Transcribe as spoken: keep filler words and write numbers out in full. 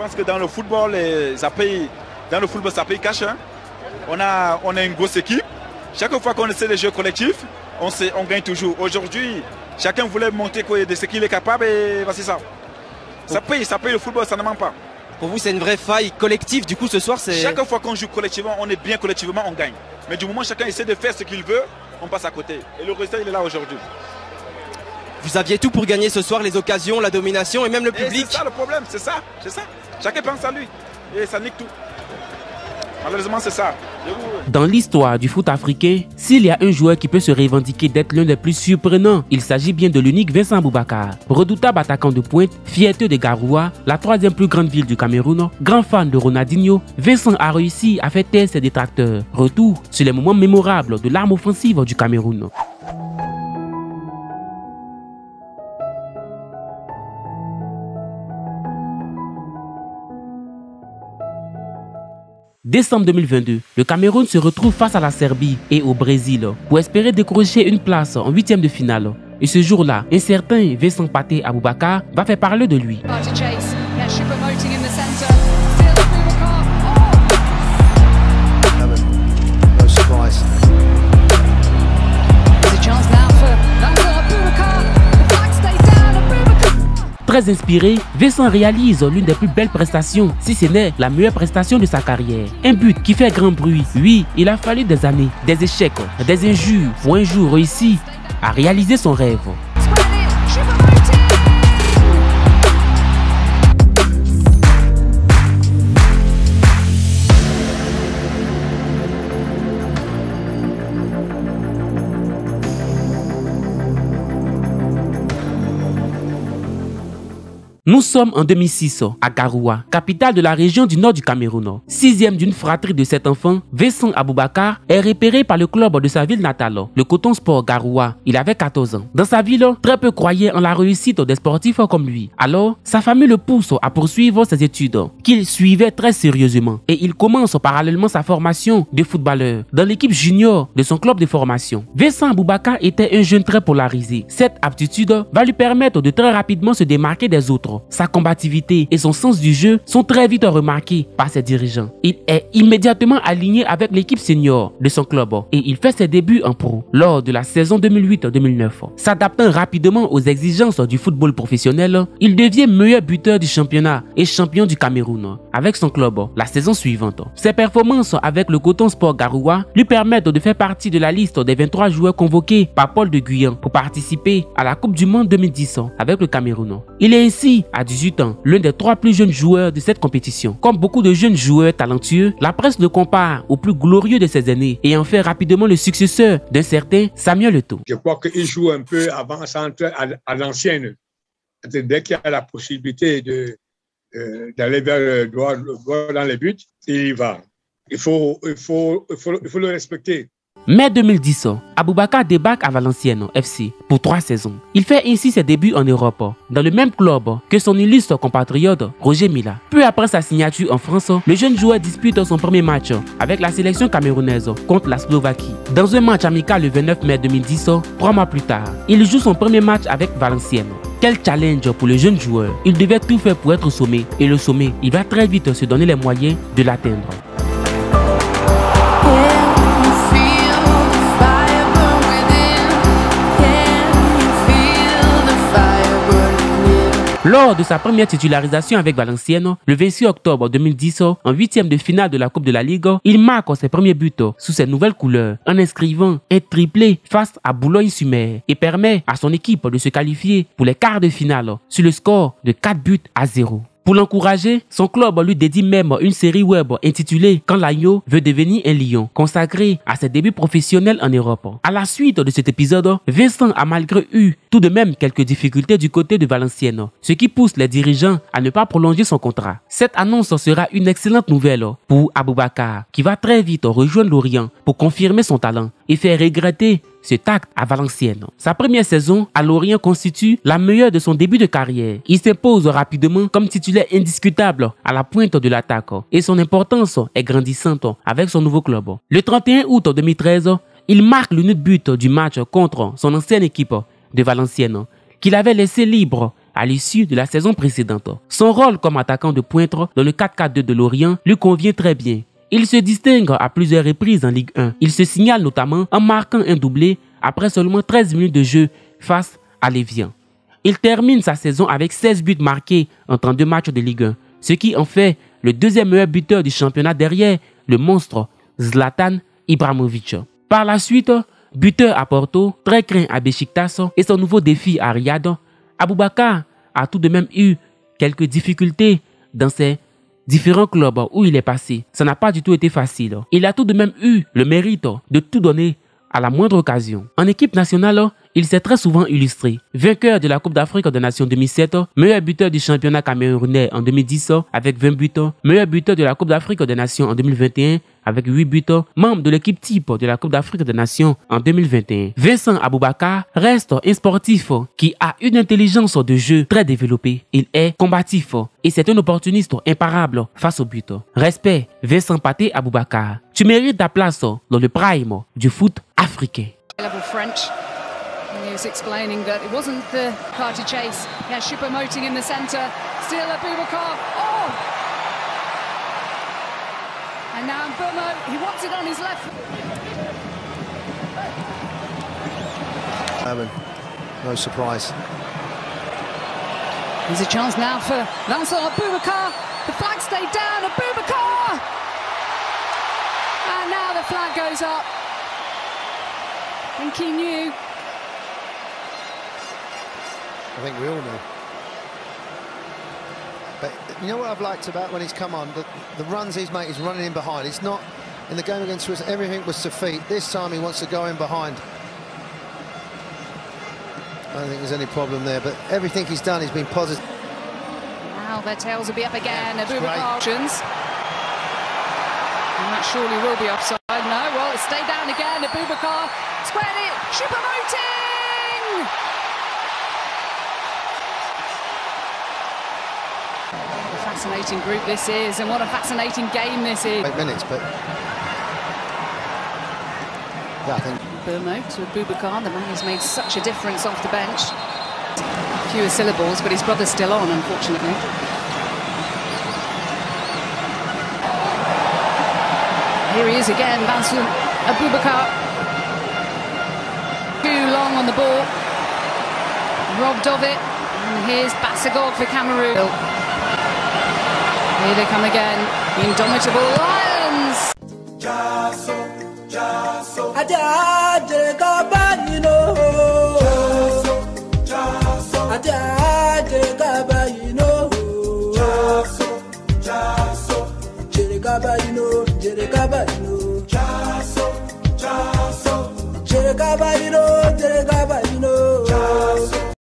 pense que dans le football, ça paye, dans le football, ça paye cash. Hein. On, a, on a une grosse équipe. Chaque fois qu'on essaie les jeux collectifs, on, sait, on gagne toujours. Aujourd'hui, chacun voulait monter de ce qu'il est capable et bah, c'est ça. Ça paye, ça paye le football, ça ne manque pas. Pour vous, c'est une vraie faille collective. Du coup, ce soir, c'est... Chaque fois qu'on joue collectivement, on est bien collectivement, on gagne. Mais du moment où chacun essaie de faire ce qu'il veut, on passe à côté. Et le résultat, il est là aujourd'hui. Vous aviez tout pour gagner ce soir, les occasions, la domination et même le public. C'est ça le problème, c'est ça, c'est ça. Chacun pense à lui et ça nique tout. Malheureusement, c'est ça. Dans l'histoire du foot africain, s'il y a un joueur qui peut se revendiquer d'être l'un des plus surprenants, il s'agit bien de l'unique Vincent Aboubakar. Redoutable attaquant de pointe, fierté de Garoua, la troisième plus grande ville du Cameroun, grand fan de Ronaldinho, Vincent a réussi à faire taire ses détracteurs. Retour sur les moments mémorables de l'arme offensive du Cameroun. Décembre deux mille vingt-deux, le Cameroun se retrouve face à la Serbie et au Brésil pour espérer décrocher une place en huitième de finale. Et ce jour-là, un certain Vincent Paté Aboubakar va faire parler de lui. Très inspiré, Vincent réalise l'une des plus belles prestations, si ce n'est la meilleure prestation de sa carrière. Un but qui fait grand bruit. Oui, il a fallu des années, des échecs, des injures pour un jour réussir à réaliser son rêve. Nous sommes en deux mille six à Garoua, capitale de la région du nord du Cameroun. Sixième d'une fratrie de sept enfants, Vincent Aboubakar est repéré par le club de sa ville natale, le Cotton Sport Garoua. Il avait quatorze ans. Dans sa ville, très peu croyaient en la réussite des sportifs comme lui. Alors, sa famille le pousse à poursuivre ses études, qu'il suivait très sérieusement. Et il commence parallèlement sa formation de footballeur dans l'équipe junior de son club de formation. Vincent Aboubakar était un jeune très polarisé. Cette aptitude va lui permettre de très rapidement se démarquer des autres. Sa combativité et son sens du jeu sont très vite remarqués par ses dirigeants. Il est immédiatement aligné avec l'équipe senior de son club et il fait ses débuts en pro lors de la saison deux mille huit deux mille neuf. S'adaptant rapidement aux exigences du football professionnel, il devient meilleur buteur du championnat et champion du Cameroun avec son club la saison suivante. Ses performances avec le Cotton Sport Garoua lui permettent de faire partie de la liste des vingt-trois joueurs convoqués par Paul Le Guen pour participer à la Coupe du Monde deux mille dix avec le Cameroun. Il est ainsi à dix-huit ans, l'un des trois plus jeunes joueurs de cette compétition. Comme beaucoup de jeunes joueurs talentueux, la presse le compare au plus glorieux de ses années et en fait rapidement le successeur d'un certain Samuel Eto'o. Je crois qu'il joue un peu avant-centre à l'ancienne. Dès qu'il a la possibilité d'aller euh, vers le droit, le droit dans les buts, il y va. Il faut, il faut, il faut, il faut le respecter. mai deux mille dix, Aboubakar débarque à Valenciennes F C pour trois saisons. Il fait ainsi ses débuts en Europe, dans le même club que son illustre compatriote Roger Mila. Peu après sa signature en France, le jeune joueur dispute son premier match avec la sélection camerounaise contre la Slovaquie. Dans un match amical le vingt-neuf mai deux mille dix, trois mois plus tard, il joue son premier match avec Valenciennes. Quel challenge pour le jeune joueur. Il devait tout faire pour être au sommet et le sommet, il va très vite se donner les moyens de l'atteindre. Lors de sa première titularisation avec Valenciennes, le vingt-six octobre deux mille dix, en huitième de finale de la Coupe de la Ligue, il marque ses premiers buts sous ses nouvelles couleurs en inscrivant un triplé face à Boulogne-sur-Mer et permet à son équipe de se qualifier pour les quarts de finale sur le score de quatre buts à zéro. Pour l'encourager, son club lui dédie même une série web intitulée « Quand l'agneau veut devenir un lion », consacrée à ses débuts professionnels en Europe. À la suite de cet épisode, Vincent a malgré eu tout de même quelques difficultés du côté de Valenciennes, ce qui pousse les dirigeants à ne pas prolonger son contrat. Cette annonce sera une excellente nouvelle pour Aboubakar, qui va très vite rejoindre Lorient pour confirmer son talent et faire regretter cet acte à Valenciennes. Sa première saison à Lorient constitue la meilleure de son début de carrière. Il s'impose rapidement comme titulaire indiscutable à la pointe de l'attaque et son importance est grandissante avec son nouveau club. Le trente et un août deux mille treize, il marque l'unique but du match contre son ancienne équipe de Valenciennes qu'il avait laissé libre à l'issue de la saison précédente. Son rôle comme attaquant de pointe dans le quatre quatre deux de Lorient lui convient très bien. Il se distingue à plusieurs reprises en Ligue un. Il se signale notamment en marquant un doublé après seulement treize minutes de jeu face à l'Évian. Il termine sa saison avec seize buts marqués en trente-deux matchs de Ligue un, ce qui en fait le deuxième meilleur buteur du championnat derrière le monstre Zlatan Ibrahimovic. Par la suite, buteur à Porto, très craint à Beşiktaş et son nouveau défi à Riyad, Aboubakar a tout de même eu quelques difficultés dans ses différents clubs où il est passé. Ça n'a pas du tout été facile. Il a tout de même eu le mérite de tout donner à la moindre occasion. En équipe nationale, il s'est très souvent illustré. Vainqueur de la Coupe d'Afrique des Nations deux mille sept, meilleur buteur du championnat camerounais en deux mille dix avec vingt buts, meilleur buteur de la Coupe d'Afrique des Nations en deux mille vingt et un avec huit buts, membre de l'équipe type de la Coupe d'Afrique des Nations en deux mille vingt et un. Vincent Aboubakar reste un sportif qui a une intelligence de jeu très développée. Il est combatif et c'est un opportuniste imparable face au but. Respect, Vincent Paté Aboubakar. Tu mérites ta place dans le prime du foot africain. He was explaining that it wasn't the party chase. Yeah, Choupo-Moting in the centre. Still Aboubakar. Oh! And now Mbomo, he wants it on his left. I mean, no surprise. There's a chance now for Lancelot. Aboubakar. The flag stayed down. Aboubakar! And now the flag goes up. I think he knew. I think we all know. But you know what I've liked about when he's come on, the, the runs he's made, he's running in behind. It's not, in the game against Swiss, everything was to feet. This time he wants to go in behind. I don't think there's any problem there, but everything he's done, he's been positive. Now their tails will be up again. Aboubakar. And that surely will be offside. No, well, it's stayed down again. Aboubakar squared it. Choupo-Moting! Fascinating group this is, and what a fascinating game this is. Eight minutes, but yeah, I think Mbomo to Aboubakar, the man who's made such a difference off the bench. Fewer syllables, but his brother's still on, unfortunately. Here he is again, Bassogog, Aboubakar. Too long on the ball, robbed of it, and here's Bassogog for Cameroon. Here they come again, the indomitable Lions! Jasso, Jasso,